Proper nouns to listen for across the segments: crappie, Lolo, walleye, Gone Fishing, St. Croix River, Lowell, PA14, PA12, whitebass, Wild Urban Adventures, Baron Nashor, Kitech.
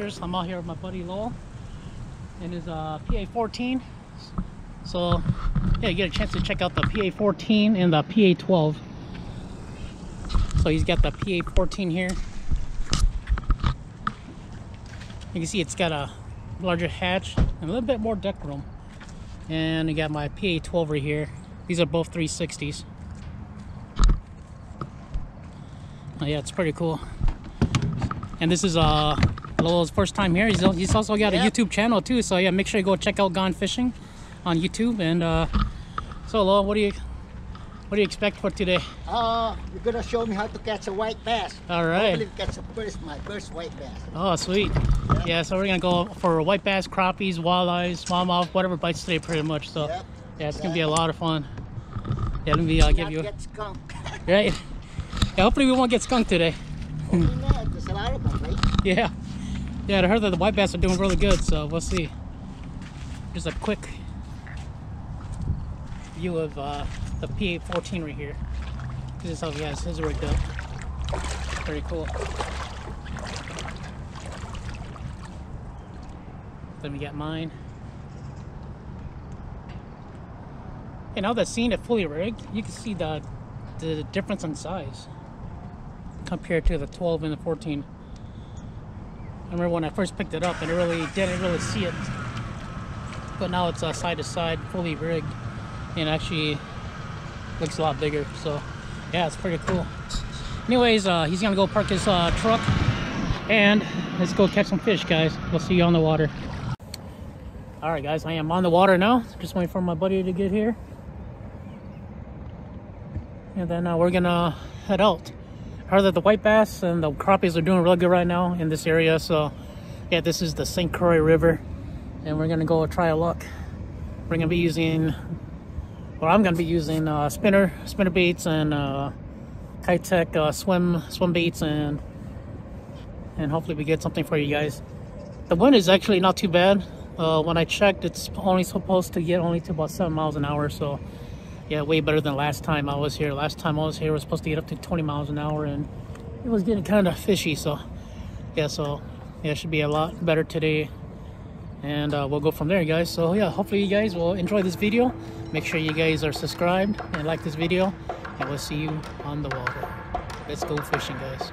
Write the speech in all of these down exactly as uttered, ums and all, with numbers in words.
adventures. I'm out here with my buddy Lowell and his uh, P A fourteen. So yeah, you get a chance to check out the P A fourteen and the P A twelve. So he's got the P A fourteen here. You can see it's got a larger hatch and a little bit more deck room. And I got my P A twelve right here. These are both three sixties. Oh yeah, it's pretty cool. And this is uh, Lolo's first time here. He's, he's also got yeah. a YouTube channel too. So yeah, make sure you go check out Gone Fishing on YouTube. And uh, so Lolo, what do you what do you expect for today? Uh, you're gonna show me how to catch a white bass. All right. Hopefully catch a first, my first white bass. Oh, sweet. Yeah. yeah. So we're gonna go for white bass, crappies, walleyes, smallmouth, whatever bites today, pretty much. So yep. yeah, it's yeah. gonna be a lot of fun. Yeah, let me uh, give you. Get skunk. Right. Yeah, hopefully we won't get skunked today. There's a lot of them, right? Yeah. Yeah, I heard that the white bass are doing really good, so we'll see. Just a quick view of uh, the P A fourteen right here. This is how he has his rigged up. Pretty cool. Then we got mine. And now that I've seen it fully rigged, you can see the, the difference in size compared to the twelve and the fourteen. I remember when I first picked it up and I really didn't really see it, but now it's uh, side to side, fully rigged, and actually looks a lot bigger. So yeah, it's pretty cool. Anyways, uh, he's gonna go park his uh, truck and let's go catch some fish, guys. We'll see you on the water. All right, guys, I am on the water now. Just waiting for my buddy to get here, and then uh, we're gonna head out. Heard that the white bass and the crappies are doing really good right now in this area. So yeah, this is the Saint Croix River, and we're gonna go try our luck. We're gonna be using, well, I'm gonna be using uh, spinner spinner baits and uh, Kitech uh, swim swim baits, and and hopefully we get something for you guys. The wind is actually not too bad. Uh, when I checked, it's only supposed to get only to about seven miles an hour. So yeah, way better than last time I was here. Last time I was here, it was supposed to get up to twenty miles an hour, and it was getting kind of fishy. So, yeah, so yeah, it should be a lot better today, and uh, we'll go from there, guys. So yeah, hopefully you guys will enjoy this video. Make sure you guys are subscribed and like this video, and we'll see you on the water. Let's go fishing, guys.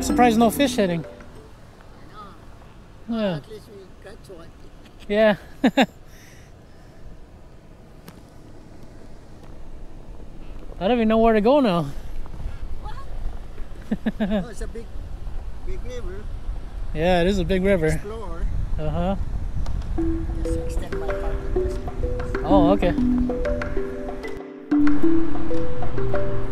Surprised no fish hitting. No. Yeah. At least we got to it. Yeah. I don't even know where to go now. What? Oh, it's a big, big river. Yeah, it is a big river. Explore. Uh huh. Just extend my pocket. Oh, okay. Thank you.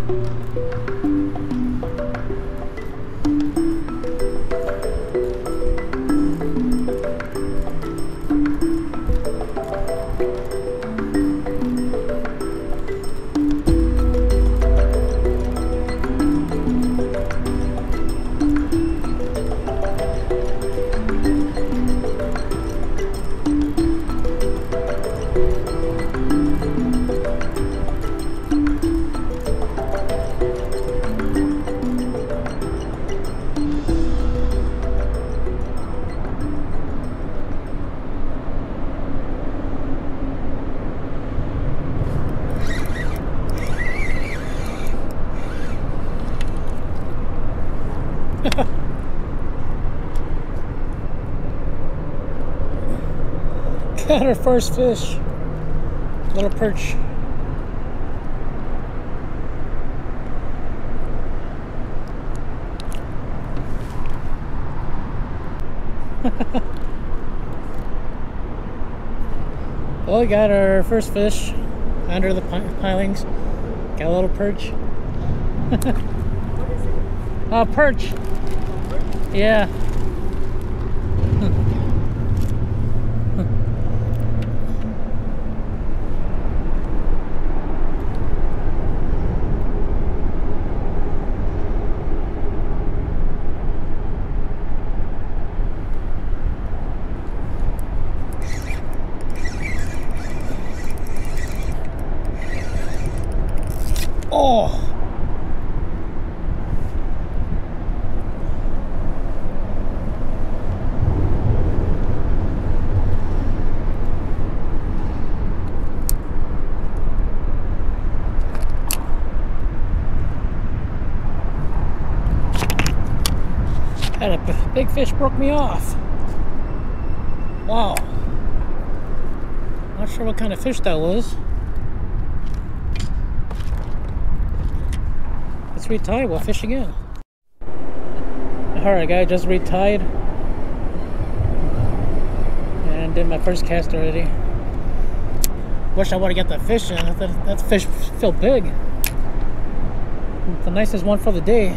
Got our first fish, little perch. Well, we got our first fish under the pilings. Got a little perch. What is it? Uh, perch. Perch? Yeah. Oh! Had a big fish broke me off. Wow. Not sure what kind of fish that was. Retied, we'll fish again. Alright guys, just retied and did my first cast already. Wish I would have got that fish in. That, that fish felt big. The nicest one for the day.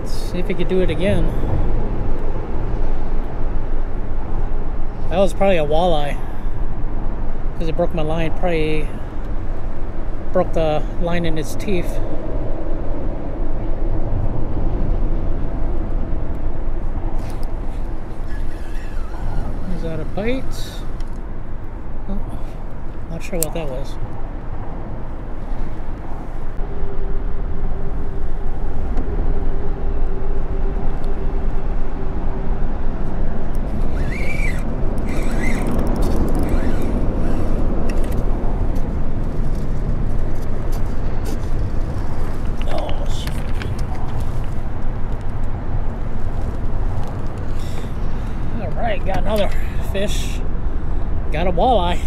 Let's see if we could do it again. That was probably a walleye because it broke my line. Probably broke the line in its teeth. Is that a bite? Oh, not sure what that was. Got another fish. Got a walleye.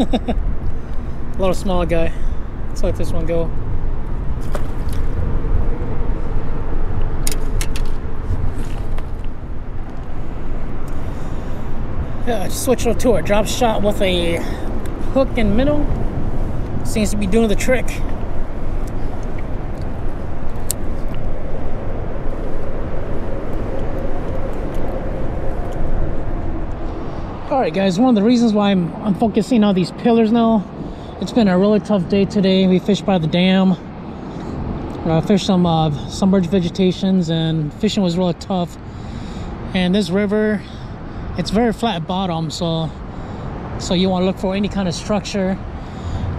A little small guy. Let's let this one go. Yeah, I switched up to a drop shot with a hook and minnow. Seems to be doing the trick. Alright guys, one of the reasons why I'm, I'm focusing on these pillars now, it's been a really tough day today. We fished by the dam, uh, fished some uh, submerged vegetations, and fishing was really tough. And this river, it's very flat bottom, so so you want to look for any kind of structure.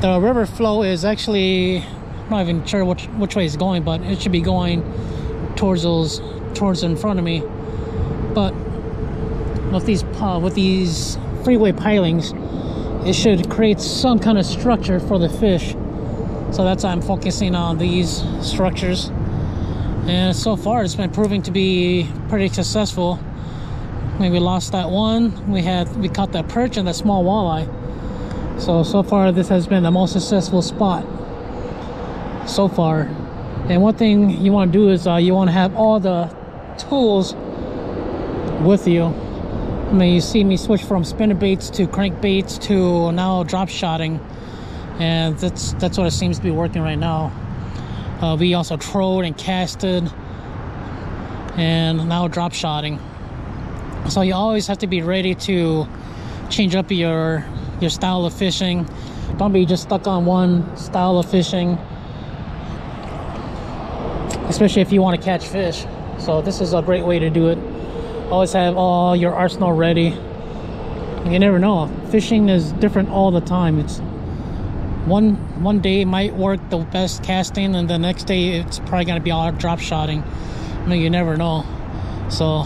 The river flow is actually, I'm not even sure which, which way it's going, but it should be going towards those, towards in front of me. But with these uh, with these freeway pilings, it should create some kind of structure for the fish, so that's why I'm focusing on these structures. And so far it's been proving to be pretty successful. I mean, we lost that one, we had we caught that perch and that small walleye, so so far this has been the most successful spot so far. And one thing you want to do is uh, you want to have all the tools with you. I mean, you see me switch from spinner baits to crankbaits to now drop shotting, and that's that's what it seems to be working right now. Uh, we also trolled and casted, and now drop shotting. So you always have to be ready to change up your your style of fishing. Don't be just stuck on one style of fishing, especially if you want to catch fish. So this is a great way to do it. Always have all your arsenal ready. You never know, fishing is different all the time. It's one one day might work the best casting, and the next day it's probably going to be all drop shotting. I mean, you never know. So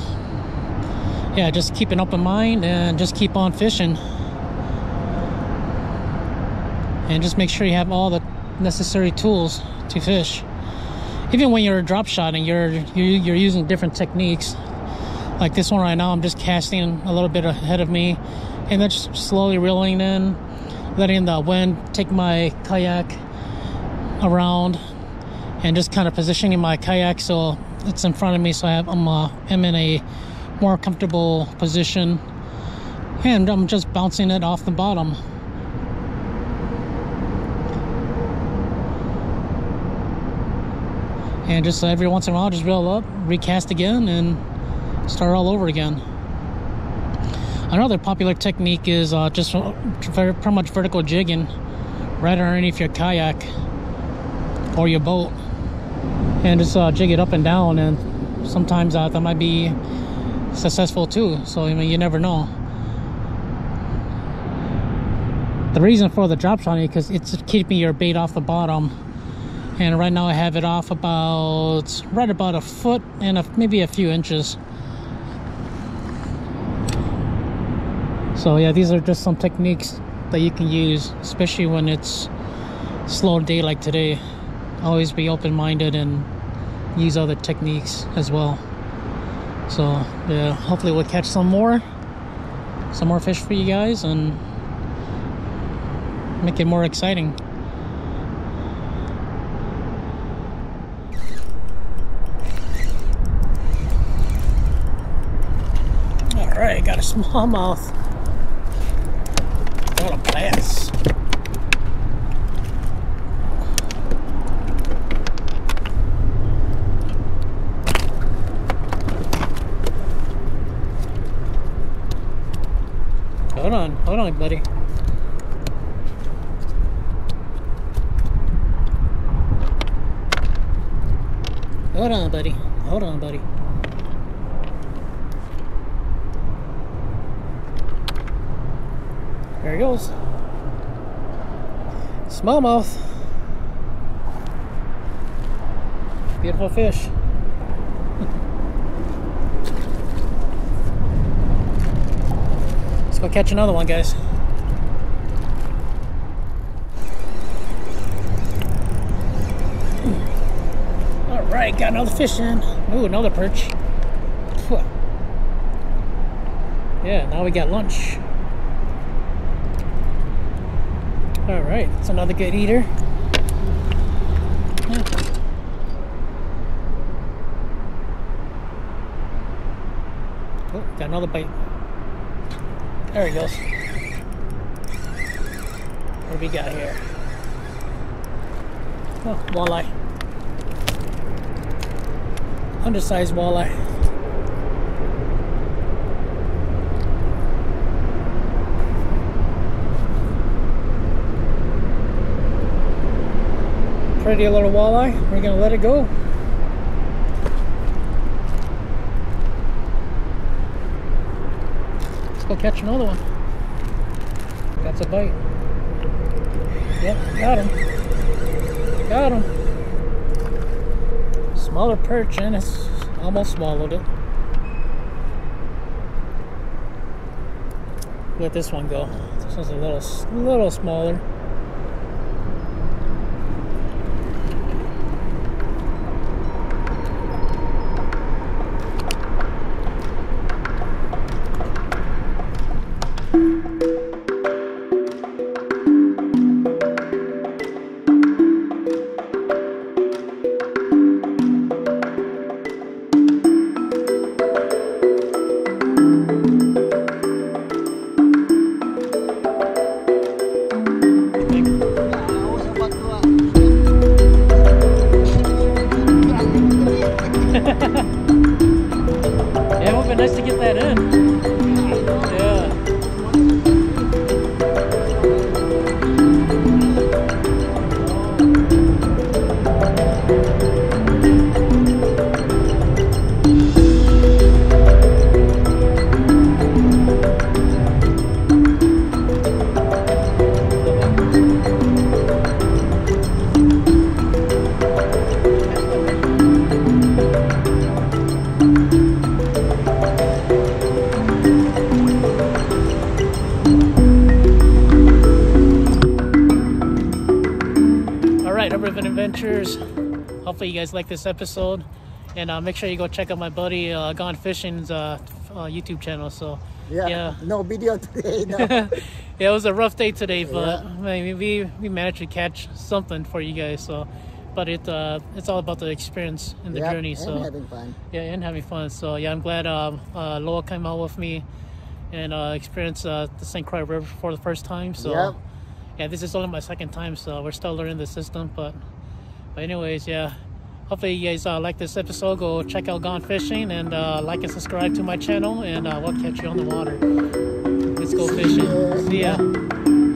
yeah, just keep an open mind and just keep on fishing, and just make sure you have all the necessary tools to fish. even when you're drop shotting, you're you're using different techniques. Like this one right now, I'm just casting a little bit ahead of me, and then just slowly reeling in, letting the wind take my kayak around, and just kind of positioning my kayak so it's in front of me, so I have, I'm, uh, I'm in a more comfortable position, and I'm just bouncing it off the bottom. And just every once in a while, just reel up, recast again, and start all over again. Another popular technique is uh, just very, pretty much vertical jigging right underneath your kayak or your boat, and just uh, jig it up and down. And sometimes uh, that might be successful too. So I mean, you never know. The reason for the drop shotting because it's keeping your bait off the bottom. And right now I have it off about, right about a foot and a, maybe a few inches. So yeah, these are just some techniques that you can use, especially when it's a slow day like today. Always be open-minded and use other techniques as well. So yeah, hopefully we'll catch some more, some more fish for you guys and make it more exciting. Alright, got a smallmouth. What a bass. Hold on, hold on, buddy. Hold on, buddy. Hold on, buddy. There he goes. Smallmouth. Beautiful fish. Let's go catch another one, guys. Alright, got another fish in. Ooh, another perch. Yeah, now we got lunch. All right, it's another good eater. Oh, got another bite. There he goes. What do we got here? Oh, walleye. Undersized walleye. Pretty little walleye. We're gonna let it go. Let's go catch another one. That's a bite. Yep, got him. Got him. Smaller perch, and it's almost swallowed it. Let this one go. This one's a little, little smaller. Adventures hopefully you guys like this episode, and uh, make sure you go check out my buddy uh, Gone Fishing's uh, uh, YouTube channel. So yeah, yeah. no video today. No. Yeah, it was a rough day today, but yeah. I mean, we we managed to catch something for you guys. So, but it uh, it's all about the experience and the yeah, journey. And so having fun. Yeah, and having fun. So yeah, I'm glad um, uh, Lowell came out with me and uh, experienced uh, the Saint Croix River for the first time. So. Yep. Yeah, this is only my second time, so we're still learning the system, but but anyways, yeah, hopefully you guys uh, like this episode. Go check out Gone Fishing, and uh, like and subscribe to my channel, and uh, we'll catch you on the water. Let's go fishing. See ya.